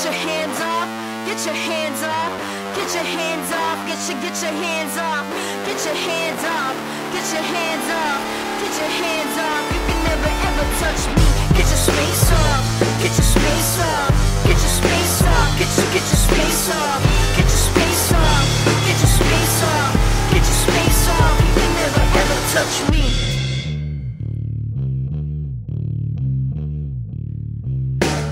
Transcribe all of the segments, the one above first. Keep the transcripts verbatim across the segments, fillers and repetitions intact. Get your hands up, get your hands up, get your hands up, get your get your hands up, get your hands up, get your hands up, get your hands up, you can never ever touch me. Get your space up, get your space up, get your space up, get your get your space up, get your space up, get your space up, get your space up, you can never ever touch me.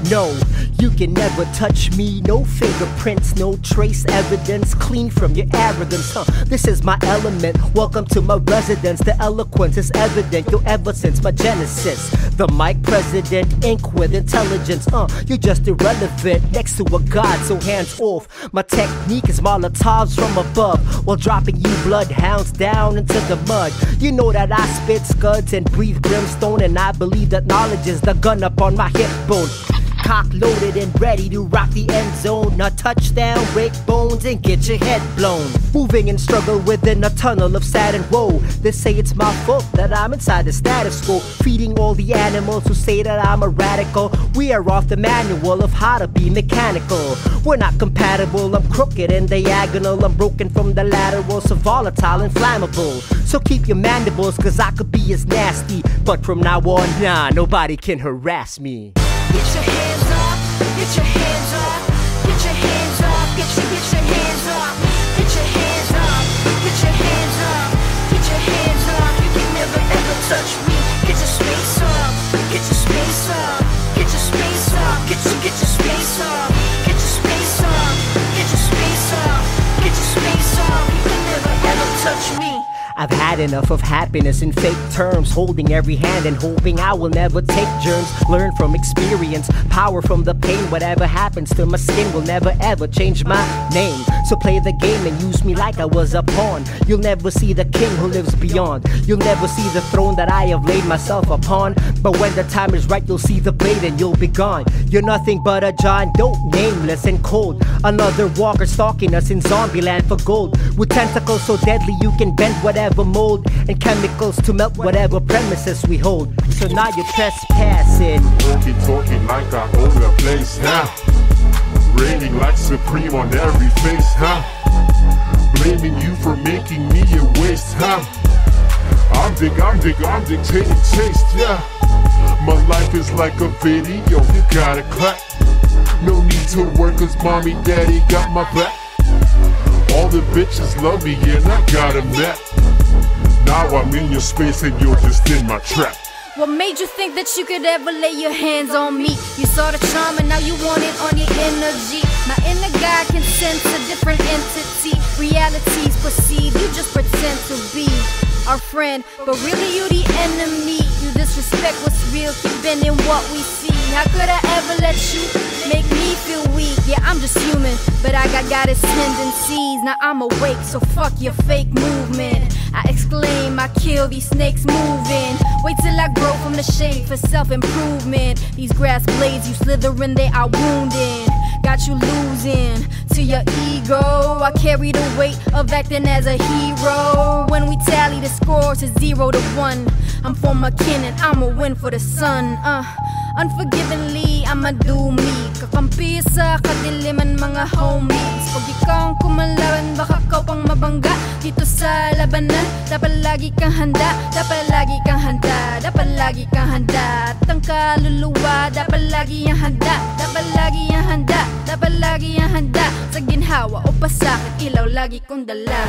No, you can never touch me. No fingerprints, no trace evidence, clean from your arrogance, huh? This is my element, welcome to my residence. The eloquence is evident, yo, ever since my genesis. The mic president, ink with intelligence, uh you're just irrelevant next to a god, so hands off. My technique is Molotovs from above, while dropping you bloodhounds down into the mud. You know that I spit scuds and breathe brimstone, and I believe that knowledge is the gun up on my hip bone. Cock loaded and ready to rock the end zone. Now touchdown, break bones and get your head blown. Moving and struggle within a tunnel of sad and woe. They say it's my fault that I'm inside the status quo, feeding all the animals who say that I'm a radical. We are off the manual of how to be mechanical. We're not compatible, I'm crooked and diagonal. I'm broken from the lateral, so volatile and flammable. So keep your mandibles, cause I could be as nasty. But from now on, nah, nobody can harass me. Get your hands up, get your hands up, get your hands up, get your get your hands up, get your hands up, get your hands up, get your hands up, you can never ever touch me. Get your space up, get your space up, get your space up, get your get your space up, get your space up, get your space up, get your space up, you can never ever touch me. I've had enough of happiness in fake terms, holding every hand and hoping I will never take germs. Learn from experience, power from the pain. Whatever happens to my skin will never ever change my name. So play the game and use me like I was a pawn. You'll never see the king who lives beyond. You'll never see the throne that I have laid myself upon. But when the time is right, you'll see the blade and you'll be gone. You're nothing but a John Doe, nameless and cold. Another walker stalking us in zombie land for gold. With tentacles so deadly you can bend whatever mold, and chemicals to melt whatever premises we hold. So now you're trespassing. Don't be talking like I own the place, huh? Reigning like supreme on every face, huh? Blaming you for making me a waste, huh? I'm dig, I'm dig, I'm dictating taste, yeah. My life is like a video, you gotta clap. No need to work cause mommy, daddy got my back. All the bitches love me and I got them that. Now I'm in your space and you're just in my trap. What made you think that you could ever lay your hands on me? You saw the charm and now you want it on your energy. My inner guy can sense a different entity. Realities perceived, you just pretend to be our friend, but really you the enemy. You disrespect what's real, keep bending what we see. How could I ever let you make me feel weak? Yeah, I'm just human, but I got goddess tendencies. Now I'm awake, so fuck your fake movement. I exclaim, I kill these snakes moving. Wait till I grow from the shade for self-improvement. These grass blades you slithering, they are wounding. Got you losing to your ego. I carry the weight of acting as a hero. When we tally the scores, it's zero to one. I'm for my kin and I'ma win for the sun. Uh, unforgivingly, I'ma do me. Kakampi sa kadiliman mga homies. Pag ikaw ang kumalaban, baka ka pang mabangga. Dito sa labanan, dapat lagi kang handa. Dapat lagi kang handa, dapat lagi kang handa. At ang kaluluwa, dapat lagi ang handa. Dapat lagi ang handa, dapat lagi ang handa. Sa ginhawa o pasakit, ilaw lagi kong dala.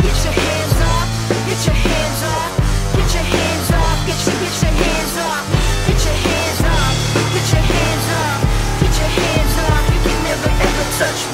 Get your hands up, get your hands up, get your hands up, get your get your hands up, get your hands up, get your hands up, get your hands up, you can never ever touch me.